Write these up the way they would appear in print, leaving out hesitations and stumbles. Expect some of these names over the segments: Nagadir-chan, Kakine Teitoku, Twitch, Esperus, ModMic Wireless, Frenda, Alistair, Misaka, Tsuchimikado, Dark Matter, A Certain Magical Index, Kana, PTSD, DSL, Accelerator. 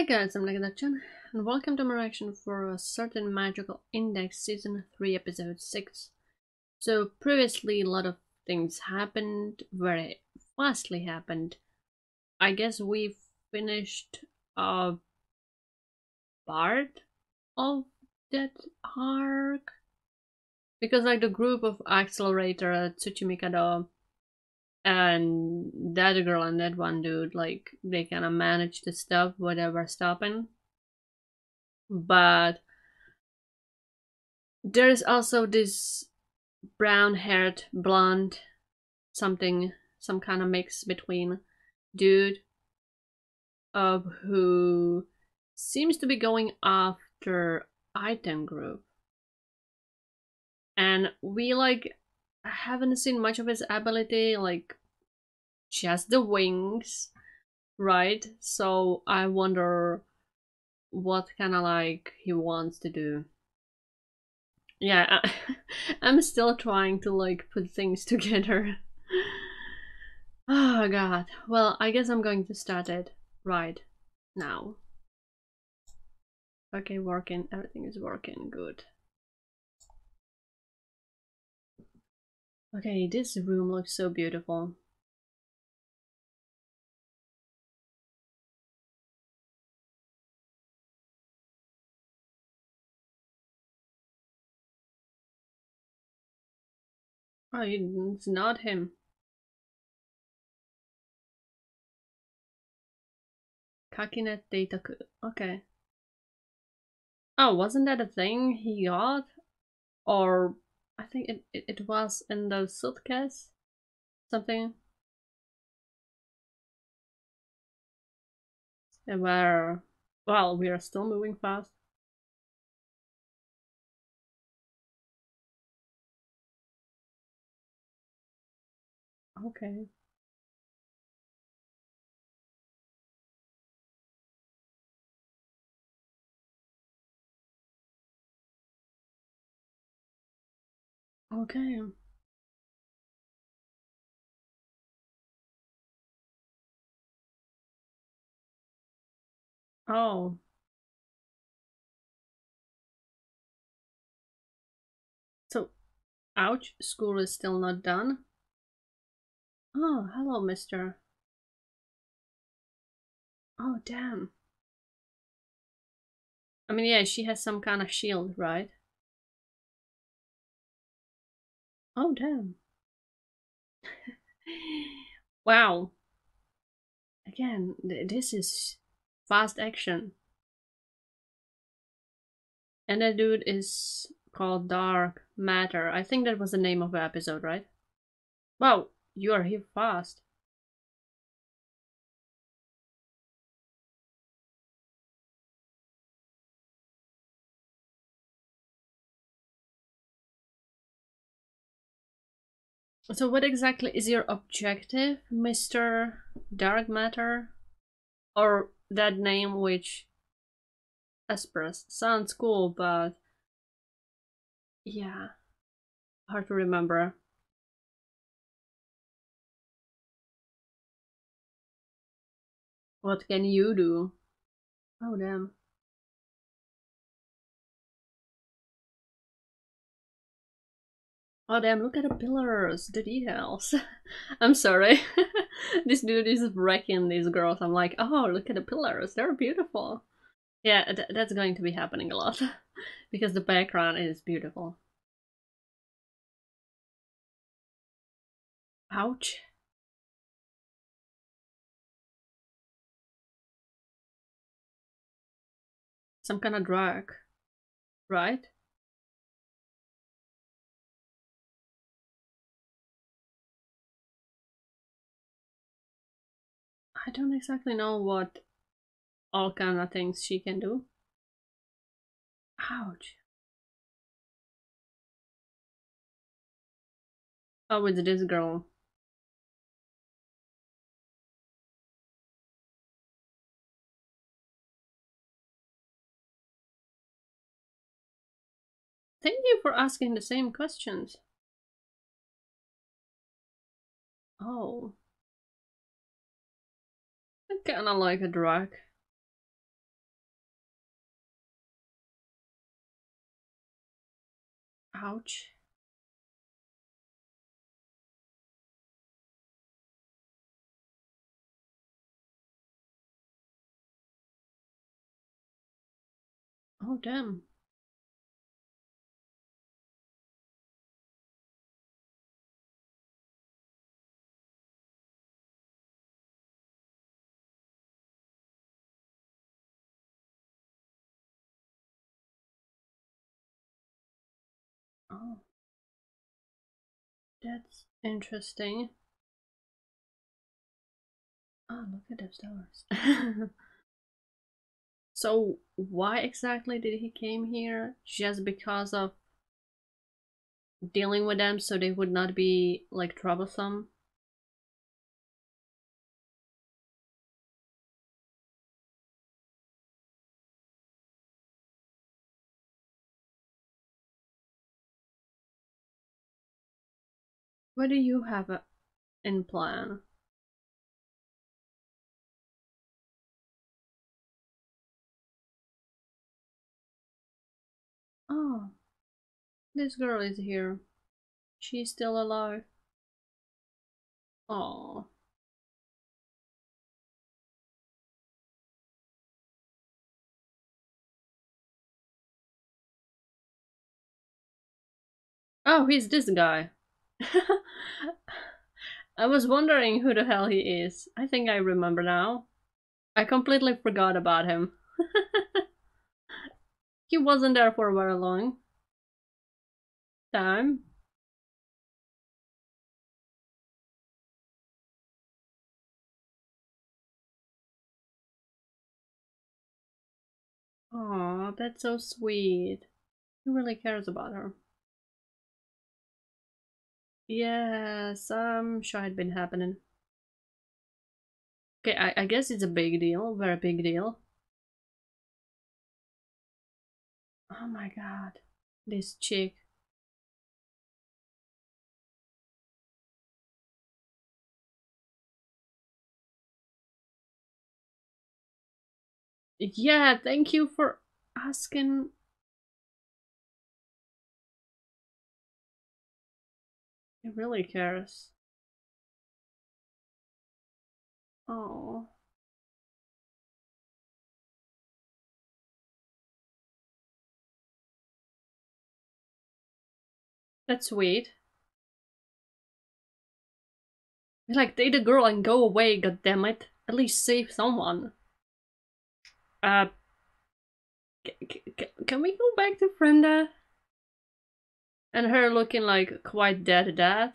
Hey guys, I'm Nagadir-chan and welcome to my reaction for A Certain Magical Index Season 3 Episode 6. So previously a lot of things happened, very fastly happened. I guess we finished a part of that arc. Because like the group of Accelerator, Tsuchimikado and that girl and that one dude, like they kind of managed to stop whatever's stopping, but there is also this brown-haired blonde something, some kind of mix between dude who seems to be going after item group, and we like haven't seen much of his ability, like just the wings, right? So I wonder what kind of like he wants to do. Yeah, I'm still trying to like put things together. Oh god. Well, I guess I'm going to start it right now. Okay, working. Everything is working good. Okay, this room looks so beautiful. Oh, it's not him. Kakine Teitoku. Okay. Oh, wasn't that a thing he got? Or I think it was in the suitcase, something where, well, we are still moving fast. Okay. Okay. Oh. So, ouch, school is still not done. Oh, hello, mister. Oh, damn. I mean, yeah, she has some kind of shield, right? Oh, damn. Wow. Again, this is fast action. And that dude is called Dark Matter. I think that was the name of the episode, right? Wow, you are here fast. So what exactly is your objective, Mr. Dark Matter? Or that name which... Esperus. Sounds cool, but... yeah. Hard to remember. What can you do? Oh, damn. Oh damn, look at the pillars, the details. I'm sorry. This dude is wrecking these girls. I'm like, oh, look at the pillars, they're beautiful. Yeah, that's going to be happening a lot. Because the background is beautiful. Ouch. Some kind of drug, right? I don't exactly know what all kind of things she can do. Ouch. Oh, it's this girl. Thank you for asking the same questions. Oh. Kind of like a drug. Ouch. Oh, damn. Oh, that's interesting. Oh, look at those towers. So why exactly did he came here? Just because of dealing with them so they would not be like troublesome? What do you have in plan? Oh, this girl is here. She's still alive. Oh. Oh, he's this guy. I was wondering who the hell he is. I think I remember now. I completely forgot about him. He wasn't there for very long time. Aw, that's so sweet. Who really cares about her? Yes, I'm sure it's been happening. Okay, I guess it's a big deal, very big deal. Oh my god, this chick. Yeah, thank you for asking. He really cares. Oh. That's sweet. Like, date a girl and go away, goddammit. At least save someone. Can we go back to Frenda? And her looking like quite dead.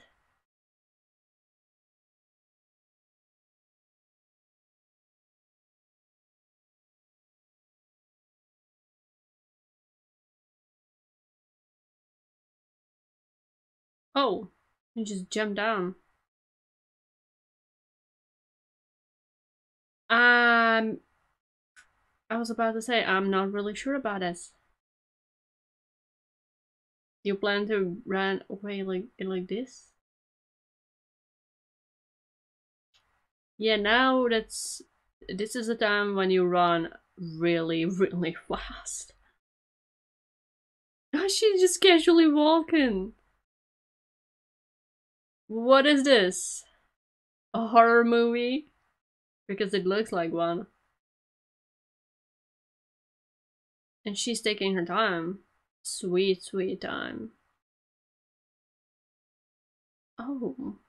Oh, you just jumped down. I was about to say, I'm not really sure about this. You plan to run away like this? Yeah, now this is the time when you run really, really fast. Oh, she's just casually walking. What is this? A horror movie? Because it looks like one. And she's taking her time. Sweet, sweet time. Oh.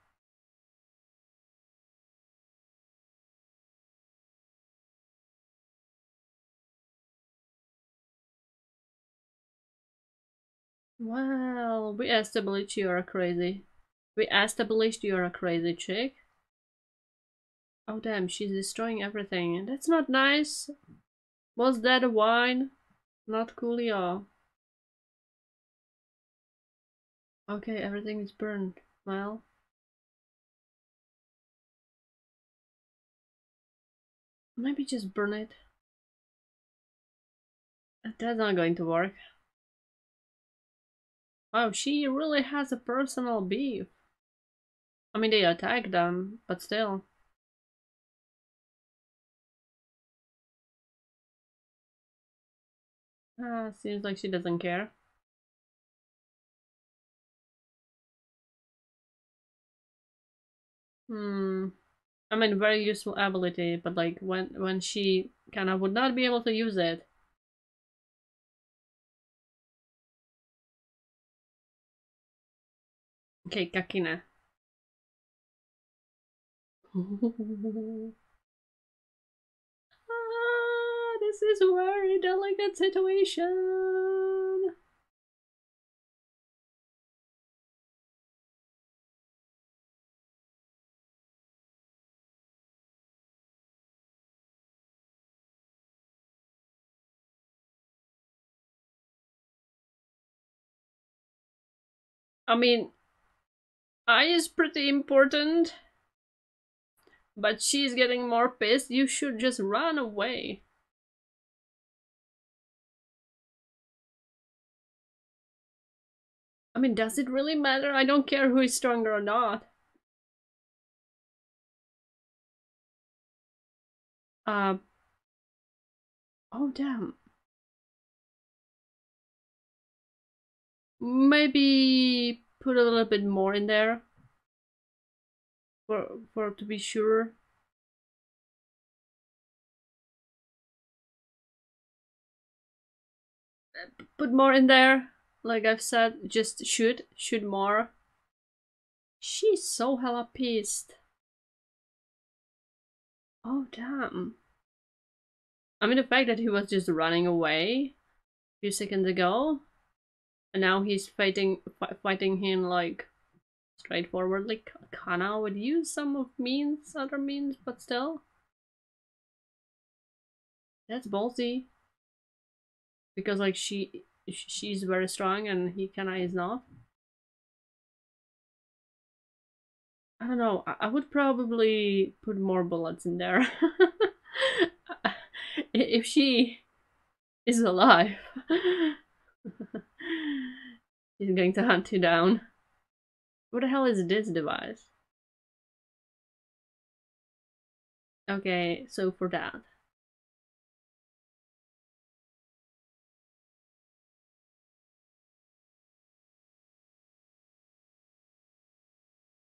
Well, we established you are crazy. We established you're a crazy chick. Oh damn, she's destroying everything. That's not nice. Was that a wine? Not cool, y'all. Okay, everything is burned. Well. Maybe just burn it. That's not going to work. Wow, she really has a personal beef. I mean, they attack them, but still. Seems like she doesn't care. I mean, very useful ability, but like when she kind of would not be able to use it. Okay, Kakine. This is a very delicate situation. I mean, I is pretty important, but she's getting more pissed. You should just run away. I mean, does it really matter? I don't care who is stronger or not. Oh, damn. Maybe put a little bit more in there for to be sure. Put more in there, like I've said, just shoot more. She's so hella pissed. Oh damn. I mean, the fact that he was just running away a few seconds ago, and now he's fighting him like straightforwardly. Kana would use some of other means, but still. That's ballsy. Because like she's very strong and he Kana is not. I don't know. I would probably put more bullets in there. If she is alive. He's going to hunt you down. What the hell is this device? Okay, so for that.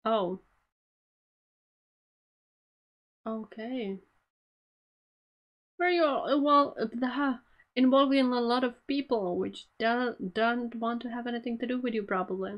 Oh. Okay. Very well, involving a lot of people which don't want to have anything to do with you, probably.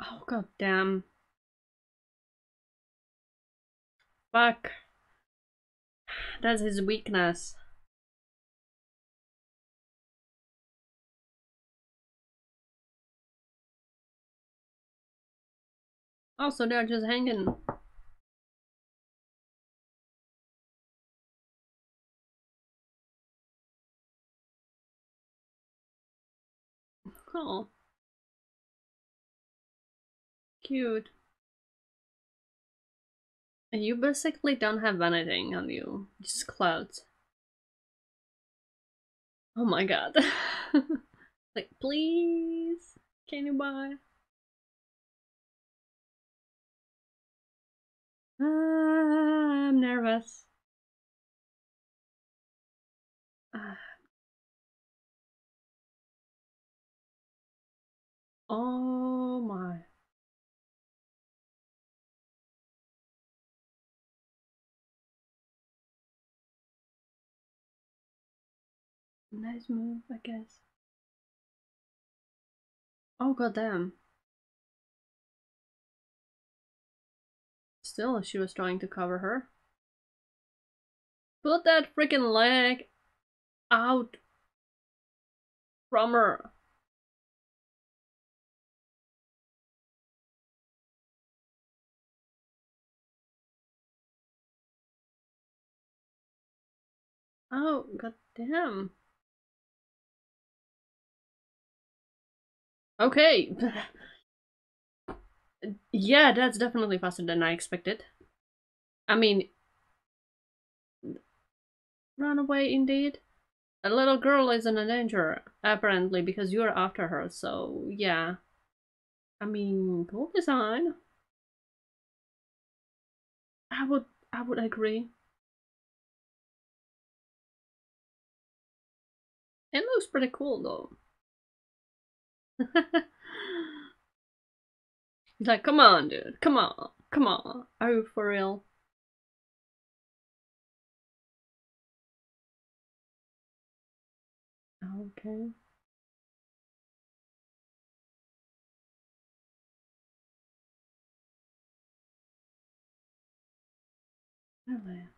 Oh, god damn. Fuck. That's his weakness. Also, they're just hanging. Cool. Cute. And you basically don't have anything on you, just clouds. Oh my god. Like, please, can you buy? I'm nervous. Oh my. Nice move, I guess. Oh goddamn! Still, she was trying to cover her. Put that freaking leg out from her. Oh goddamn! Okay. Yeah, that's definitely faster than I expected. I mean, run away indeed. The little girl is in danger, apparently, because you're after her, so yeah. I mean, cool design. I would agree. It looks pretty cool though. He's like, come on dude, come on, come on. Are you for real? Okay. Really?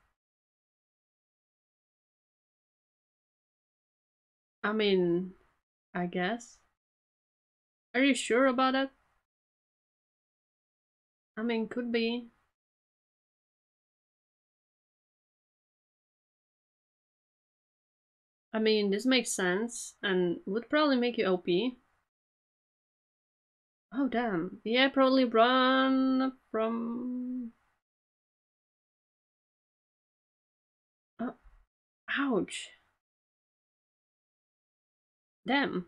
I mean, I guess. Are you sure about it? I mean, could be. I mean, this makes sense and would probably make you OP. Oh damn. Yeah, probably run from... Oh. Ouch. Damn.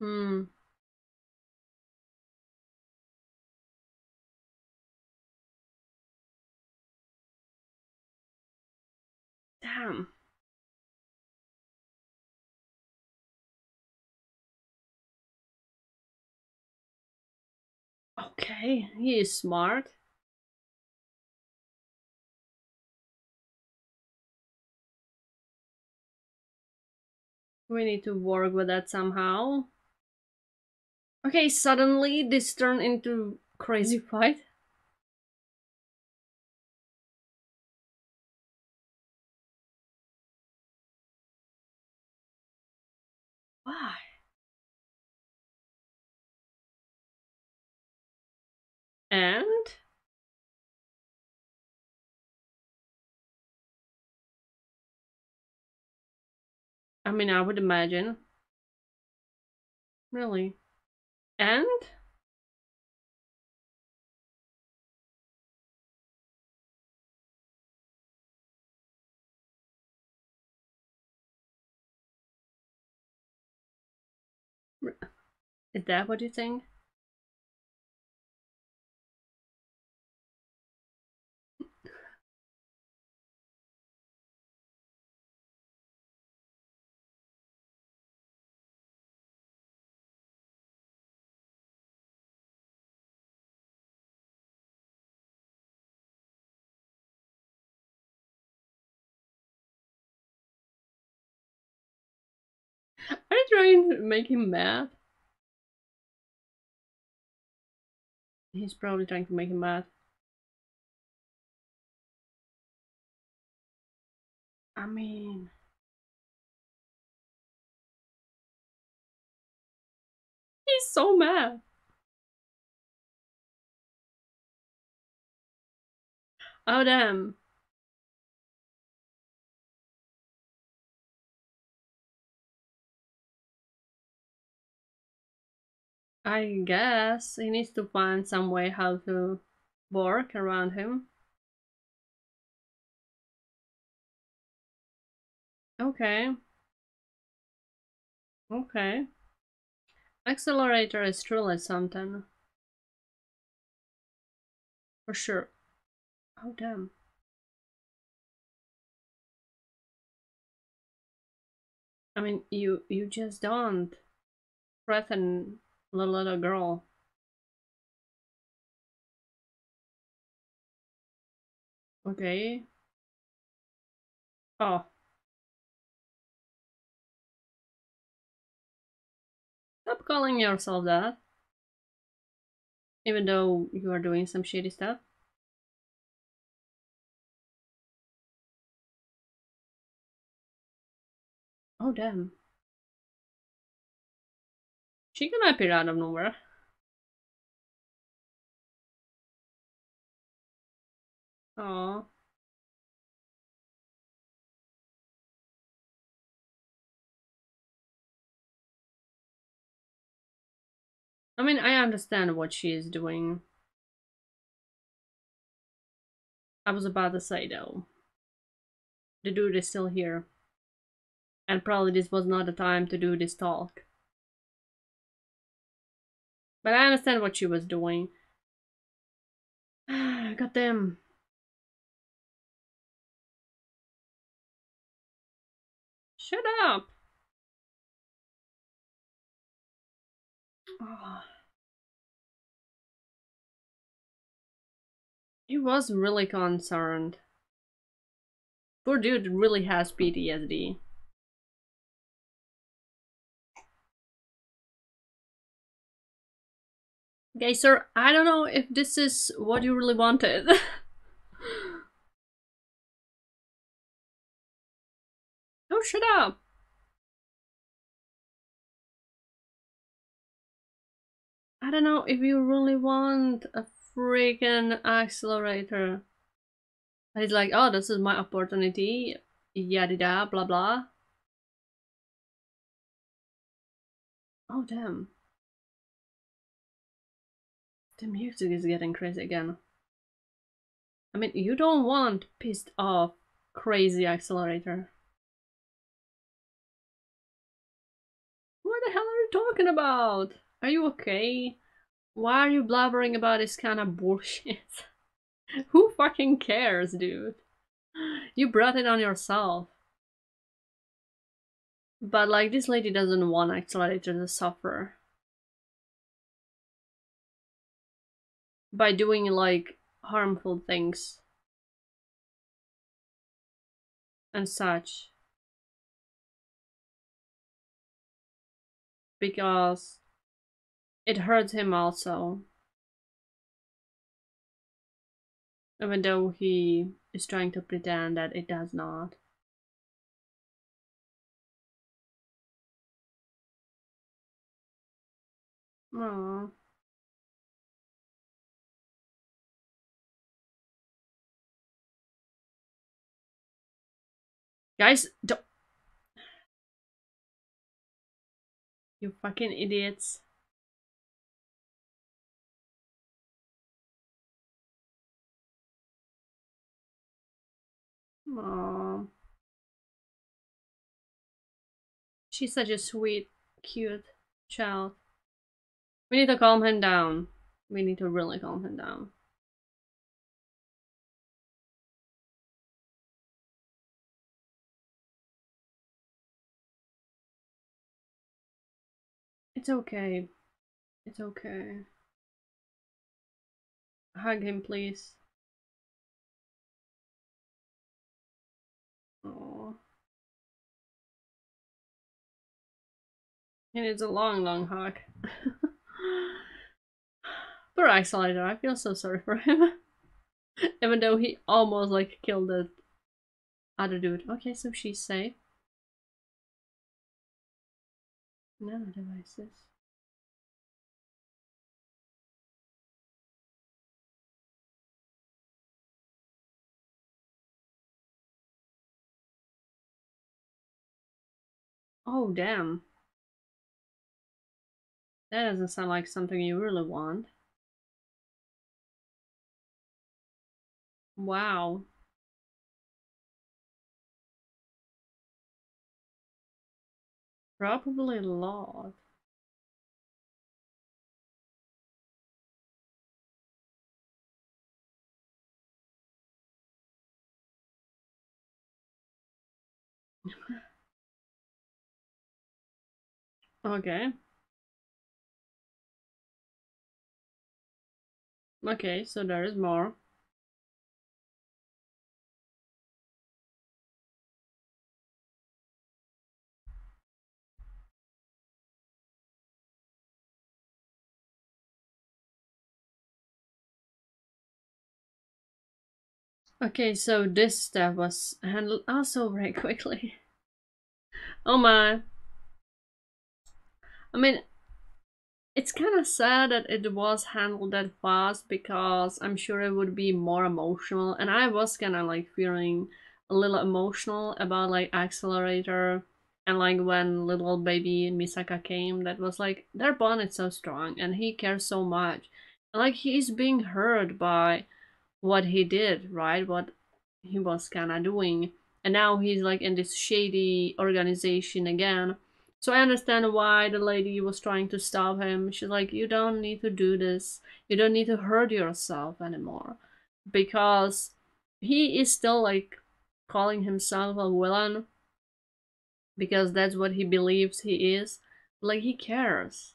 Hmm. Damn. Okay, he is smart. We need to work with that somehow. Okay, suddenly this turned into crazy fight. Why? And? I mean, I would imagine. Really? And? Is that what you think? Are you trying to make him mad? He's probably trying to make him mad. I mean... He's so mad! Oh damn! I guess he needs to find some way how to work around him. Okay. Okay. Accelerator is truly something. For sure. Oh damn. I mean, you just don't threaten the little girl. Okay. Oh. Stop calling yourself that. Even though you are doing some shady stuff. Oh damn. She gonna appear out of nowhere. Aww. I I mean, I understand what she is doing. I was about to say, though, the dude is still here. And probably this was not the time to do this talk. But I understand what she was doing. Goddamn. Shut up! Oh. He was really concerned. Poor dude really has PTSD. Okay, sir, I don't know if this is what you really wanted. Oh, shut up! I don't know if you really want a freaking accelerator. And he's like, oh, this is my opportunity, yada da, blah blah. Oh, damn. The music is getting crazy again. I mean, you don't want pissed off, crazy accelerator. What the hell are you talking about? Are you okay? Why are you blabbering about this kind of bullshit? Who fucking cares, dude? You brought it on yourself. But like, this lady doesn't want accelerator to suffer. By doing like harmful things. And such. Because it hurts him also. Even though he is trying to pretend that it does not. Aww. Guys, don't. You fucking idiots. Aww. She's such a sweet, cute child. We need to calm him down. We need to really calm him down. It's okay. It's okay. Hug him, please. Oh, and it's a long, long hug. Poor Accelerator, I feel so sorry for him. Even though he almost like killed the other dude. Okay, so she's safe. Nano devices. Oh, damn. That doesn't sound like something you really want. Wow. Probably a lot. Okay. Okay, so there is more. Okay, so this stuff was handled also very quickly. Oh my. I mean, it's kind of sad that it was handled that fast because I'm sure it would be more emotional, and I was kind of like feeling a little emotional about like Accelerator And like when little baby Misaka came, that was like, their bond is so strong and he cares so much. And like he's being hurt by what he did, right? What he was kind of doing. And now he's like in this shady organization again. So I understand why the lady was trying to stop him. She's like, you don't need to do this. You don't need to hurt yourself anymore. Because he is still like calling himself a villain. Because that's what he believes he is. Like he cares,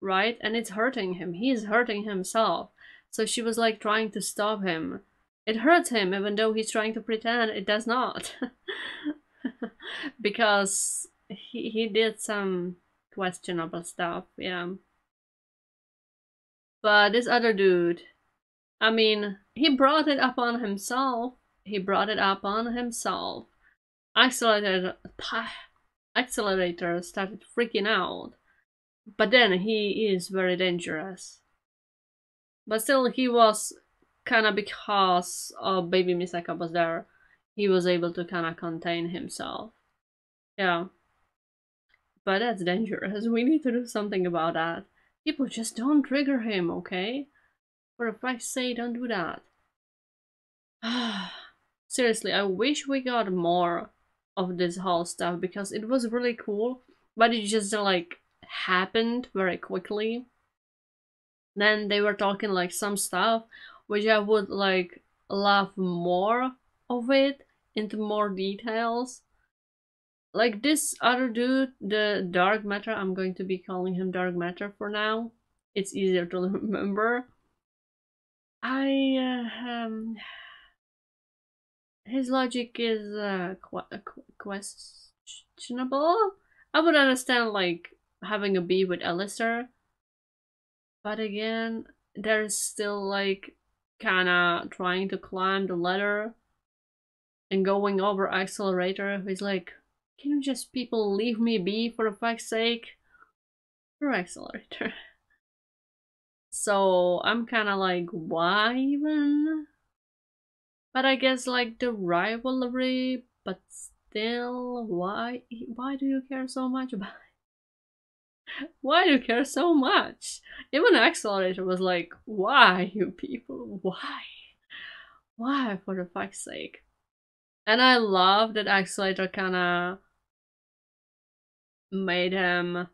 right? And it's hurting him. He is hurting himself. So she was like trying to stop him. It hurts him even though he's trying to pretend it does not. Because he did some questionable stuff, yeah. But this other dude, I mean, he brought it upon himself. He brought it upon himself. Accelerator started freaking out. But then he is very dangerous. But still he was kind of, because baby Misaka was there, he was able to kind of contain himself. Yeah. But that's dangerous. We need to do something about that. People, just don't trigger him, okay? For Christ's sake, don't do that. Seriously, I wish we got more of this whole stuff because it was really cool. But it just like happened very quickly. Then they were talking like some stuff which I would like love more of it, into more details. Like this other dude, the Dark Matter, I'm going to be calling him Dark Matter for now. It's easier to remember. His logic is questionable. I would understand like having a beef with Alistair. But again, there's still like kinda trying to climb the ladder and going over Accelerator, who's like, can you just people leave me be for the fuck's sake? For Accelerator. So I'm kinda like, why even? But I guess like the rivalry, but still, why do you care so much about it? Why do you care so much? Even Accelerator was like, why you people? Why? Why for the fuck's sake? And I love that Accelerator kinda made him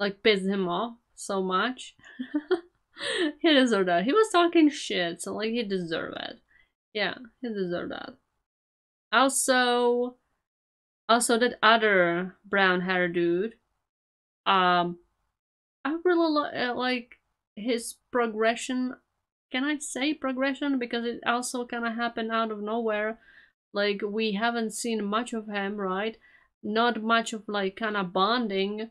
like piss him off so much. He deserved that. He was talking shit, so like he deserved it. Yeah, he deserved that. Also that other brown hair dude, I really like his progression. Can I say progression? Because it also kind of happened out of nowhere. Like we haven't seen much of him, right? Not much of like kind of bonding.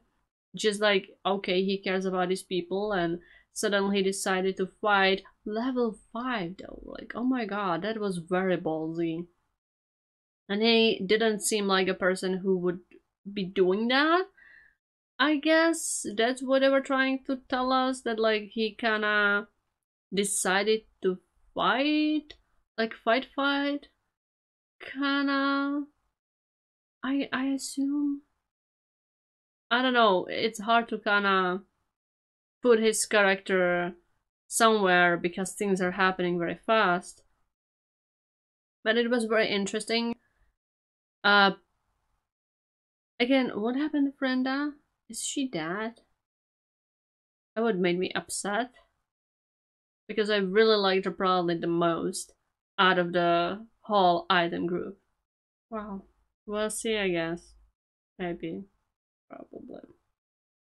Just like, okay, he cares about his people, and suddenly he decided to fight level 5 though. Like, oh my god, that was very ballsy. And he didn't seem like a person who would be doing that. I guess that's what they were trying to tell us, that like he kinda decided to fight. Like fight. Kinda, I assume. I don't know, it's hard to kinda put his character somewhere because things are happening very fast. But it was very interesting. Again, what happened to Frenda? Is she dead? That would make me upset. Because I really liked her probably the most out of the whole item group. Wow. We'll see, I guess. Maybe. Probably.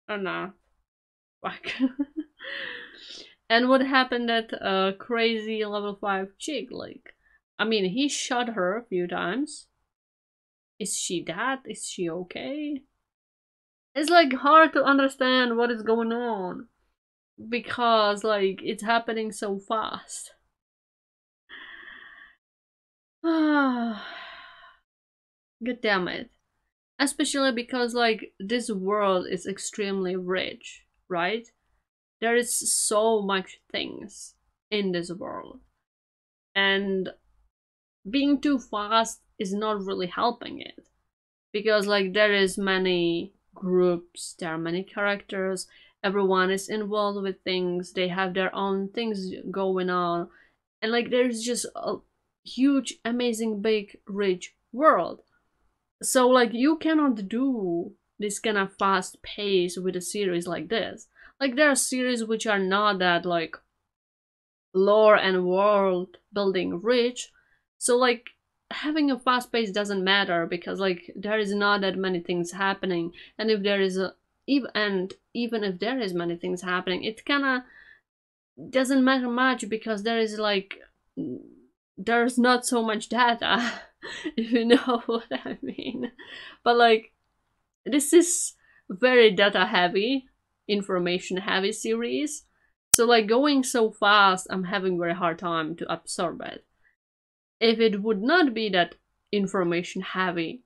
Or not. Fuck. And what happened at crazy level 5 chick? Like, I mean, he shot her a few times. Is she dead? Is she okay? It's like hard to understand what is going on because like it's happening so fast. God damn it. Especially because like this world is extremely rich, right? There is so much things in this world, and being too fast is not really helping it, because like there is many groups, there are many characters, everyone is involved with things, they have their own things going on, and like there's just a huge, amazing, big, rich world. So like you cannot do this kind of fast pace with a series like this. Like there are series which are not that like lore and world building rich, so like having a fast pace doesn't matter because like there is not that many things happening, and if there is even if there is many things happening, it kind of doesn't matter much because there is like there's not so much data if you know what I mean. But like this is very data heavy, information heavy series, so like going so fast, I'm having very hard time to absorb it. If it would not be that information heavy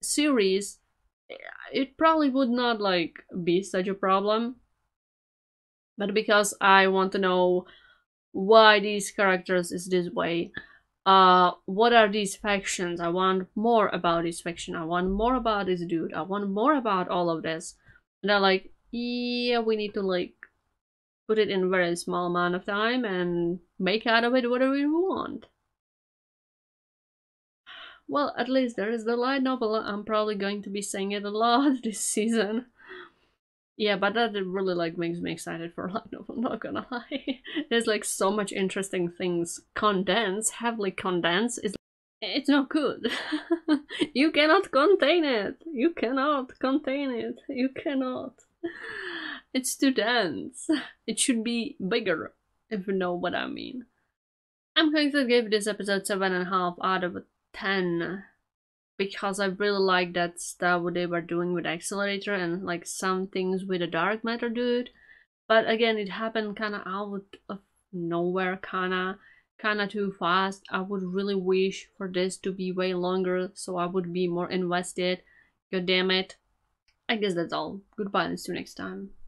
series, it probably would not like be such a problem, but because I want to know why these characters is this way, what are these factions, I want more about this faction, I want more about this dude, I want more about all of this, and I'm like, yeah, we need to like put it in a very small amount of time and make out of it whatever we want. Well, at least there is the light novel. I'm probably going to be saying it a lot this season. Yeah, but that really like makes me excited for light novel, not gonna lie. There's like so much interesting things condensed, heavily condensed. It's not good. You cannot contain it. You cannot contain it. You cannot. It's too dense. It should be bigger, if you know what I mean. I'm going to give this episode 7.5 out of 10 because I really like that stuff what they were doing with Accelerator and like some things with the Dark Matter dude, but again it happened kind of out of nowhere, kind of too fast. I would really wish for this to be way longer so I would be more invested. God damn it. I guess that's all. Goodbye and see you next time.